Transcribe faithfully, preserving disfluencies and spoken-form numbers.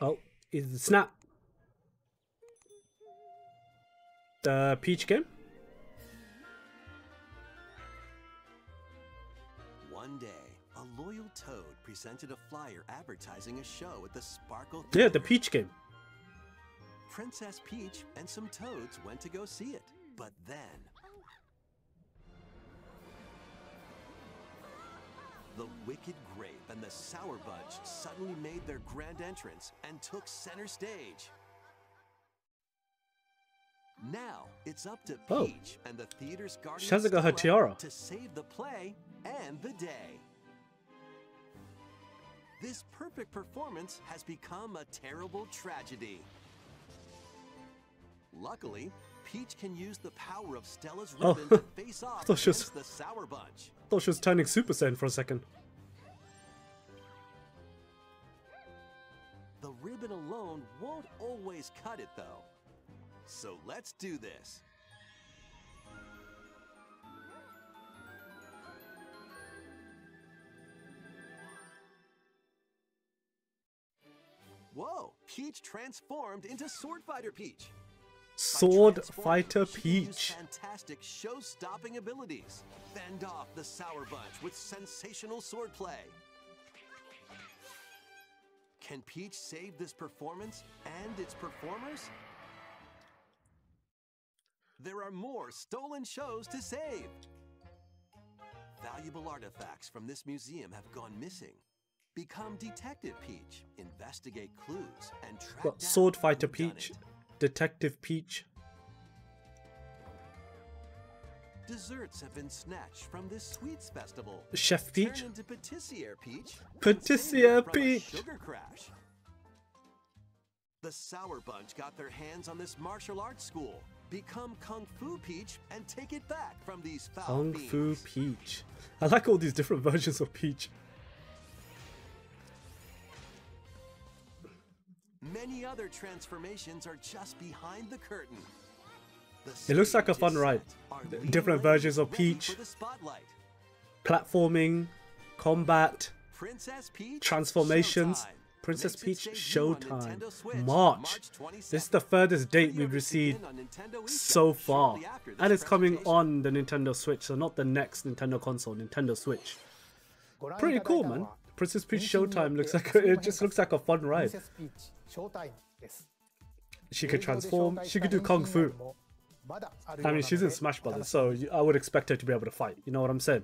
Oh, is the snap. The Peach game? One day, a loyal toad presented a flyer advertising a show at the Sparkle Theater. Yeah, the Peach game. Princess Peach and some toads went to go see it, but then... the Wicked Grape and the Sour Bunch suddenly made their grand entrance and took center stage. Now it's up to Peach oh. and the theater's guardians she hasn't got her tiara. To save the play and the day. This perfect performance has become a terrible tragedy. Luckily, Peach can use the power of Stella's ribbon oh. to face off against was... the Sour Bunch. I thought she was turning Super Saiyan for a second. The ribbon alone won't always cut it, though. So let's do this. Whoa! Peach transformed into Sword Fighter Peach. Sword Fighter Peach. Fantastic show-stopping abilities. Fend off the Sour Bunch with sensational swordplay. Can Peach save this performance and its performers? There are more stolen shows to save. Valuable artifacts from this museum have gone missing. Become Detective Peach. Investigate clues and track down. Sword Fighter Peach. Detective Peach. Desserts have been snatched from this sweets festival. Chef Peach. Turn into Patissiere Peach. Patissiere Peach. Sugar crash. The Sour Bunch got their hands on this martial arts school. Become Kung Fu Peach and take it back from these foul Kung fiends. Fu Peach. I like all these different versions of Peach. Many other transformations are just behind the curtain. The it looks like a fun ride. Different versions of Peach. Platforming, combat, Princess Peach transformations. Showtime. Princess Peach Showtime. March. This is the furthest date we've received so far. And it's coming on the Nintendo Switch, so not the next Nintendo console, Nintendo Switch. Pretty cool, man. Princess Peach Showtime looks like a, it just looks like a fun ride. She could transform, she could do Kung Fu. I mean, she's in Smash Brothers, so I would expect her to be able to fight. You know what I'm saying?